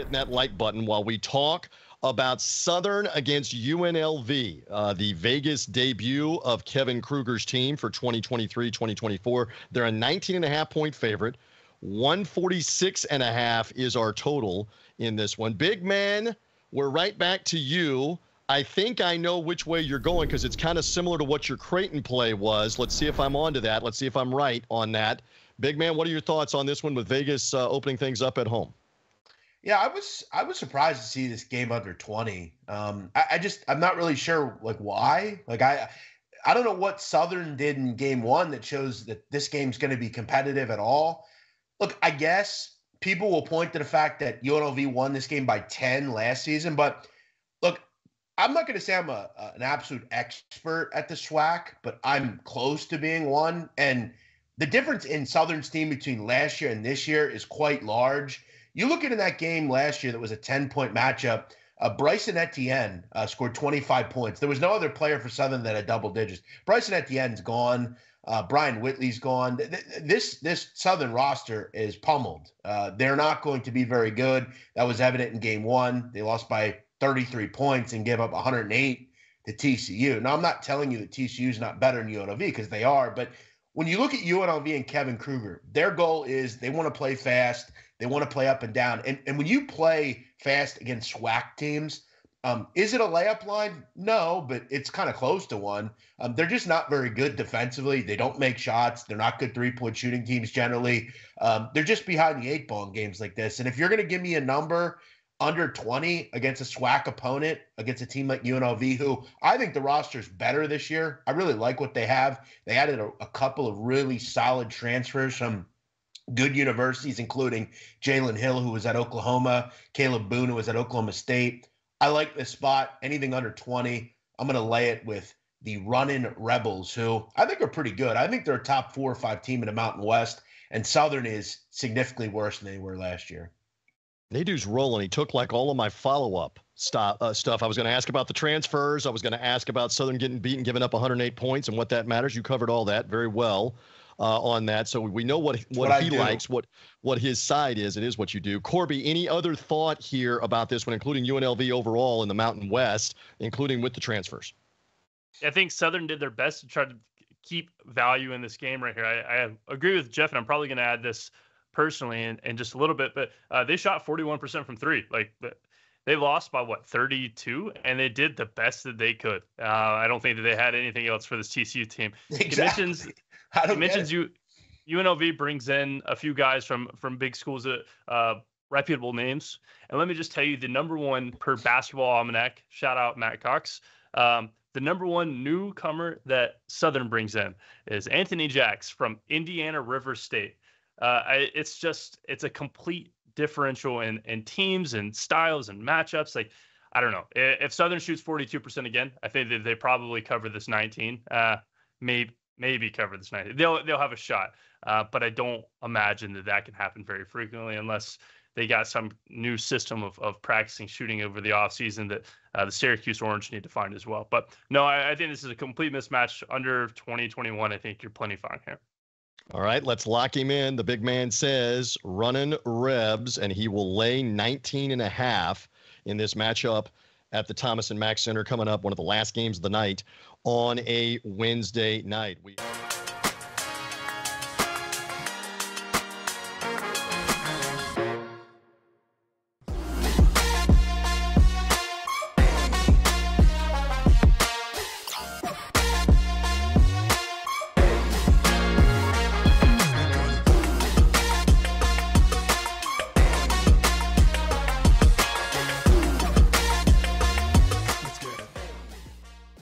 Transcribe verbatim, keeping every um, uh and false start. hitting that like button while we talk about Southern against U N L V, uh, the Vegas debut of Kevin Kruger's team for twenty twenty-three twenty twenty-four. They're a nineteen and a half point favorite. one forty-six and a half is our total in this one. Big man, we're right back to you. I think I know which way you're going because it's kind of similar to what your Creighton play was. Let's see if I'm onto that. Let's see if I'm right on that. Big man, what are your thoughts on this one with Vegas uh, opening things up at home? Yeah, I was I was surprised to see this game under twenty. Um, I, I just I'm not really sure like why. Like I I don't know what Southern did in game one that shows that this game's going to be competitive at all. Look, I guess people will point to the fact that U N L V won this game by ten last season, but look, I'm not going to say I'm a, a, an absolute expert at the SWAC, but I'm close to being one. And the difference in Southern's team between last year and this year is quite large. You look at in that game last year that was a ten-point matchup, uh, Bryson Etienne uh, scored twenty-five points. There was no other player for Southern that had double digits. Bryson Etienne's gone. Uh, Brian Whitley's gone. Th- this this Southern roster is pummeled. Uh, they're not going to be very good. That was evident in game one. They lost by thirty-three points and gave up one hundred eight to T C U. Now, I'm not telling you that T C U is not better than U N L V because they are, but when you look at U N L V and Kevin Kruger, their goal is they want to play fast. They want to play up and down. And, and when you play fast against SWAC teams, um, is it a layup line? No, but it's kind of close to one. Um, they're just not very good defensively. They don't make shots. They're not good three-point shooting teams generally. Um, they're just behind the eight ball in games like this. And if you're going to give me a number under twenty against a SWAC opponent, against a team like U N L V, who I think the roster's better this year. I really like what they have. They added a, a couple of really solid transfers from good universities, including Jalen Hill, who was at Oklahoma, Caleb Boone, who was at Oklahoma State. I like this spot. Anything under twenty, I'm going to lay it with the Runnin' Rebels, who I think are pretty good. I think they're a top four or five team in the Mountain West, and Southern is significantly worse than they were last year. Nadu's rolling. He took like all of my follow-up stop, uh, stuff. I was going to ask about the transfers. I was going to ask about Southern getting beaten, giving up one hundred eight points, and what that matters. You covered all that very well. Uh, on that. So we know what what, what he likes, what what his side is. It is what you do. Corby, any other thought here about this one, including U N L V overall in the Mountain West, including with the transfers? I think Southern did their best to try to keep value in this game right here. I, I agree with Jeff, and I'm probably going to add this personally in, in just a little bit, but uh, they shot forty-one percent from three. Like, they lost by, what, thirty-two? And they did the best that they could. Uh, I don't think that they had anything else for this T C U team. Exactly. Commissions, He mentions you, U N L V brings in a few guys from from big schools, that, uh, reputable names. And let me just tell you, the number one per basketball almanac, shout out Matt Cox, um, the number one newcomer that Southern brings in is Anthony Jacks from Indiana River State. Uh, I, it's just, it's a complete differential in, in teams and styles and matchups. Like, I don't know. If Southern shoots forty-two percent again, I think that they probably cover this nineteen. Uh, maybe. Maybe cover this night. They'll they'll have a shot, uh, but I don't imagine that that can happen very frequently unless they got some new system of of practicing shooting over the offseason that uh, the Syracuse Orange need to find as well. But no, I, I think this is a complete mismatch under twenty twenty-one. I think you're plenty fine here. All right, let's lock him in. The big man says Runnin' Rebs, and he will lay nineteen and a half in this matchup at the Thomas and Mack Center coming up, one of the last games of the night on a Wednesday night. We